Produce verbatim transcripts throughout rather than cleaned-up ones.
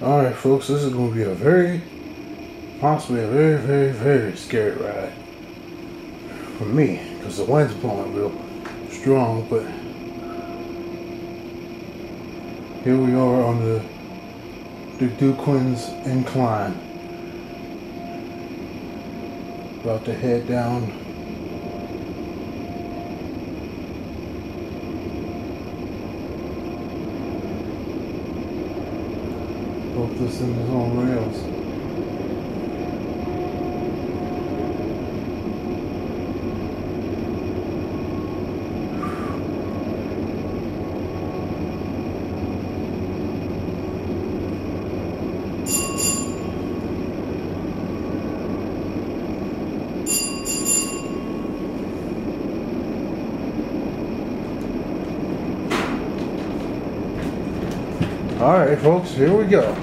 Alright folks, this is going to be a very, possibly a very, very, very scary ride for me, because the wind's blowing real strong, but here we are on the, the Duquesne incline, about to head down this thing is on rails. Alright folks, here we go.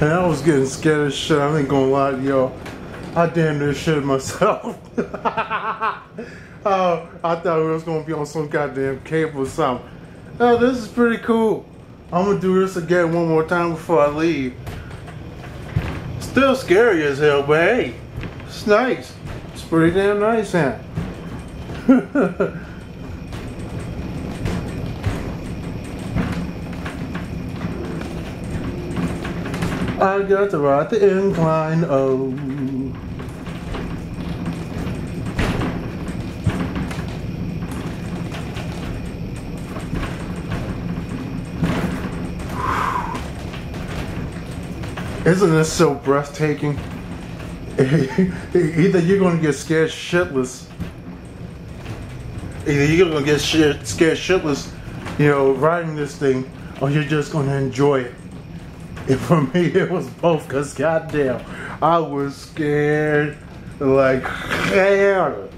And I was getting scared as shit. I ain't gonna lie to y'all. I damn near shit myself. uh, I thought we was gonna be on some goddamn cable or something. Oh, this is pretty cool. I'm gonna do this again one more time before I leave. Still scary as hell, but hey, it's nice. It's pretty damn nice, huh? I got to ride the incline, oh. Isn't this so breathtaking? Either you're gonna get scared shitless. Either you're gonna get shit, scared shitless, you know, riding this thing, or you're just gonna enjoy it. And for me, it was both, because goddamn, I was scared like hell.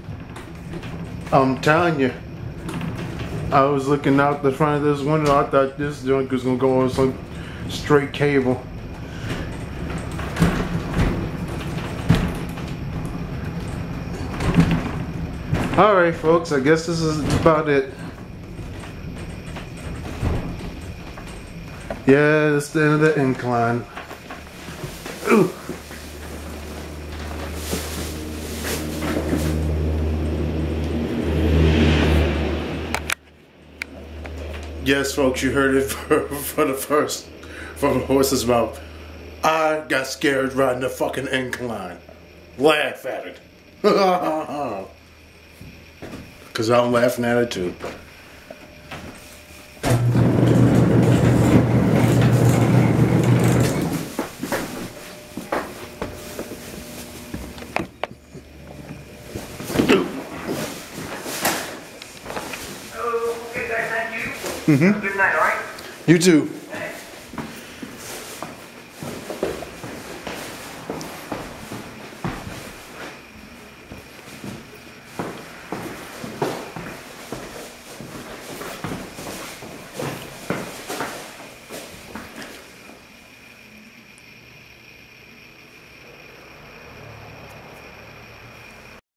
I'm telling you, I was looking out the front of this window. I thought this junk was going to go on some straight cable. Alright, folks, I guess this is about it. Yeah, that's the end of the incline. Ooh. Yes, folks, you heard it for, for the first, from the horse's mouth. I got scared riding the fucking incline. Laugh at it. Because I'm laughing at it too. Mm-hmm. Good night, all right? You too.